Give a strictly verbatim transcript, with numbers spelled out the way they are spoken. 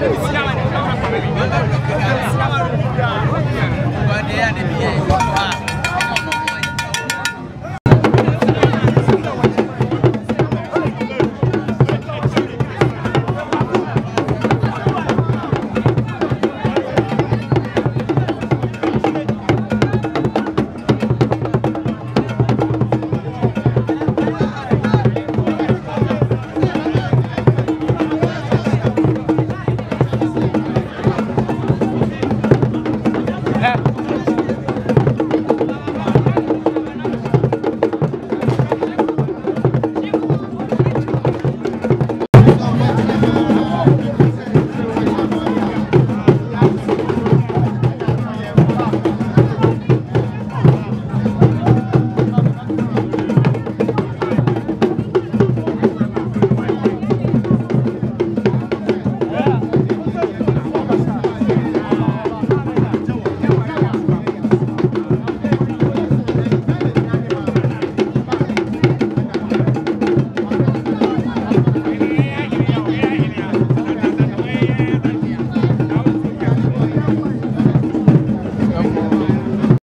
Let's go.